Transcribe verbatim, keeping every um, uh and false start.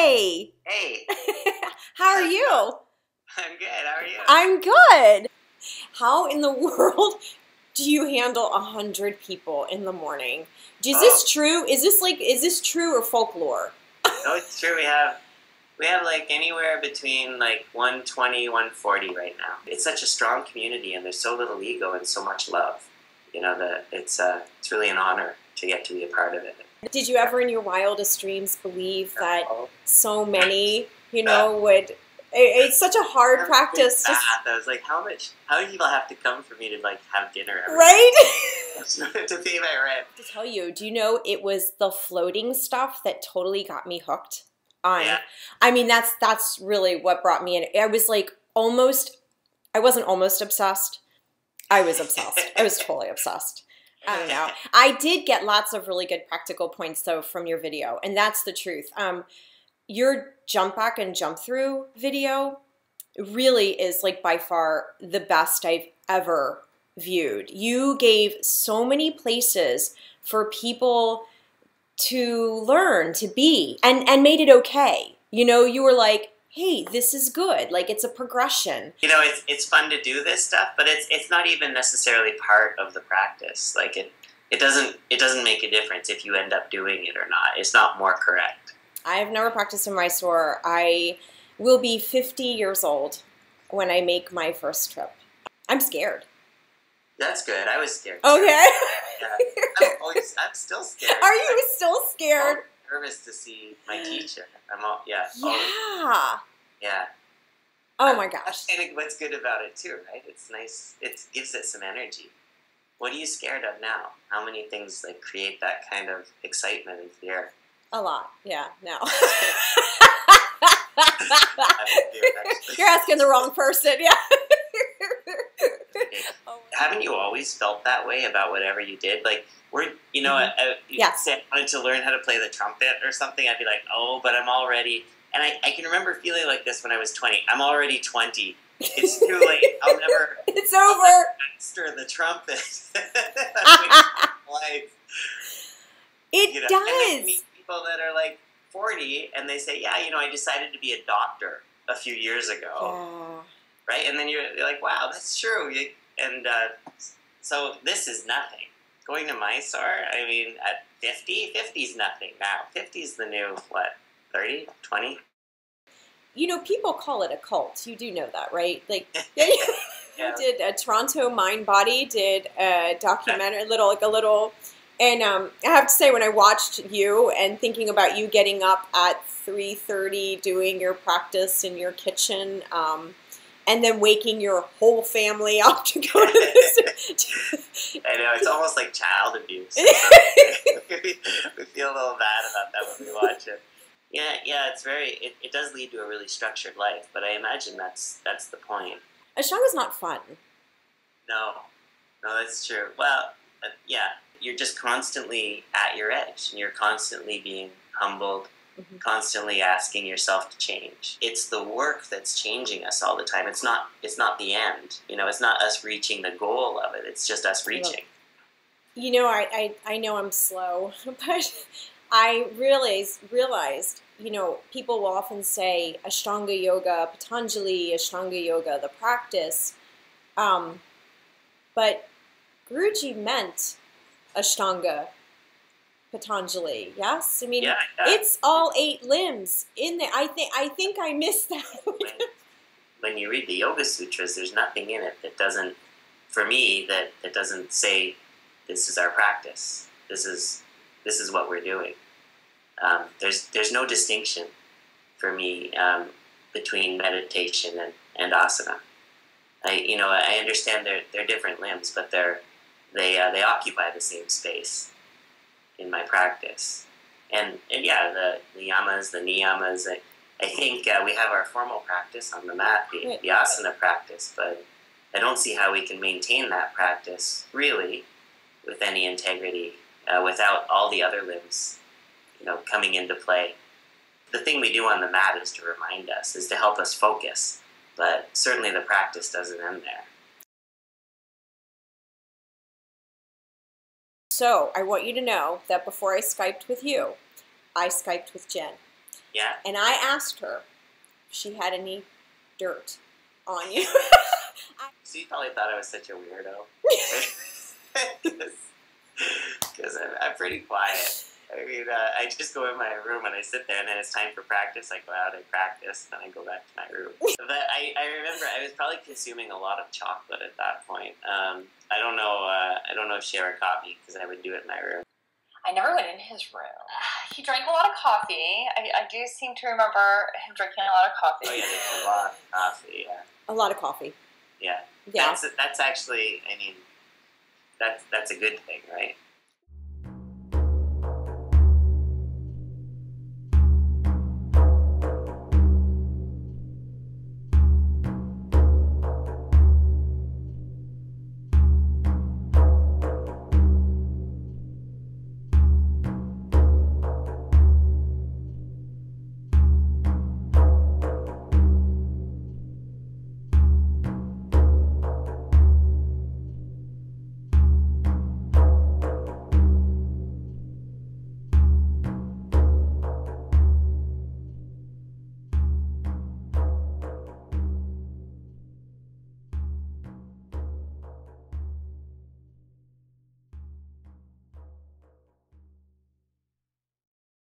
Hey. Hey. How are you? I'm good. How are you? I'm good. How in the world do you handle a hundred people in the morning? Is oh. this true? Is this like is this true or folklore? No, it's true. We have we have like anywhere between like one twenty, one forty right now. It's such a strong community, and there's so little ego and so much love. You know, that it's uh, it's really an honor to get to be a part of it. Did you ever in your wildest dreams believe that so many, you know, would... It's such a hard practice. Just... I was like, how much, how many people have to come for me to, like, have dinner every right? to pay my rent. To tell you, do you know it was the floating stuff that totally got me hooked on? Yeah. I mean, that's, that's really what brought me in. I was, like, almost... I wasn't almost obsessed. I was obsessed. I was totally obsessed. I don't know. I did get lots of really good practical points, though, from your video, and that's the truth. Um, your jump back and jump through video really is, like, by far the best I've ever viewed. You gave so many places for people to learn, to be, and, and made it okay. You know, you were like, hey, this is good. Like, it's a progression. You know, it's it's fun to do this stuff, but it's it's not even necessarily part of the practice. Like, it it doesn't it doesn't make a difference if you end up doing it or not. It's not more correct. I've never practiced in Mysore. I will be fifty years old when I make my first trip. I'm scared. That's good. I was scared. Okay. Yeah. I'm, always, I'm still scared. Are you I'm, still scared? Oh. Nervous to see my teacher. I'm all yeah. Yeah. Always, yeah. Oh my gosh. I think what's good about it too, right? It's nice. It gives it some energy. What are you scared of now? How many things like create that kind of excitement and fear? A lot. Yeah. No. You're asking the wrong person. Yeah. Haven't you always felt that way about whatever you did? Like, we're, you know, mm-hmm. I, I, yeah. say I wanted to learn how to play the trumpet or something. I'd be like, oh, but I'm already, and I, I can remember feeling like this when I was twenty. I'm already twenty. It's too late. I'll never. It's I'll over. Never master the trumpet. Like, it you know. does. And I meet people that are like forty, and they say, yeah, you know, I decided to be a doctor a few years ago. Oh. Right? And then you're, you're like, wow, that's true. You, and uh, so this is nothing. Going to Mysore, I mean, at fifty, fifty's nothing now. fifty's the new, what, thirty, twenty? You know, people call it a cult. You do know that, right? Like, yeah. You did a Toronto Mind Body, did a documentary, little, like a little, and um, I have to say when I watched you and thinking about you getting up at three thirty, doing your practice in your kitchen, um, and then waking your whole family up to go to this. I know, it's almost like child abuse. We feel a little bad about that when we watch it. Yeah, yeah, it's very, it, it does lead to a really structured life, but I imagine that's that's the point. Ashtanga's not fun. No, no, that's true. Well, uh, yeah, you're just constantly at your edge, and you're constantly being humbled. Mm-hmm. Constantly asking yourself to change. It's the work that's changing us all the time. It's not it's not the end. You know, it's not us reaching the goal of it. It's just us reaching. You know, I, I, I know I'm slow, but I realized, realized, you know, people will often say Ashtanga Yoga, Patanjali, Ashtanga Yoga, the practice. Um, but Guruji meant Ashtanga Patanjali, yes? I mean, yeah, yeah. It's all eight limbs in there. I think I think I missed that. when, when you read the Yoga Sutras, there's nothing in it that doesn't, for me, that, that doesn't say, this is our practice. This is this is what we're doing. Um, there's there's no distinction for me um, between meditation and, and asana. I you know I understand they're they're different limbs, but they're they uh, they occupy the same space in my practice. And, and yeah, the, the yamas, the niyamas, I, I think uh, we have our formal practice on the mat, the, the asana practice, but I don't see how we can maintain that practice, really, with any integrity, uh, without all the other limbs, you know, coming into play. The thing we do on the mat is to remind us, is to help us focus, but certainly the practice doesn't end there. So I want you to know that before I Skyped with you, I Skyped with Jen. Yeah. And I asked her if she had any dirt on you. So you probably thought I was such a weirdo. Because I'm, I'm pretty quiet. I mean, uh, I just go in my room and I sit there, and then it's time for practice. I go out, I practice, and I go back to my room. But I, I remember I was probably consuming a lot of chocolate at that point. Um, I don't know. Uh, I don't know if she ever caught me because I would do it in my room. I never went in his room. He drank a lot of coffee. I, I do seem to remember him drinking a lot of coffee. Oh yeah, a lot of coffee. Yeah. A lot of coffee. Yeah. Yeah. That's, that's actually. I mean, that's that's a good thing, right?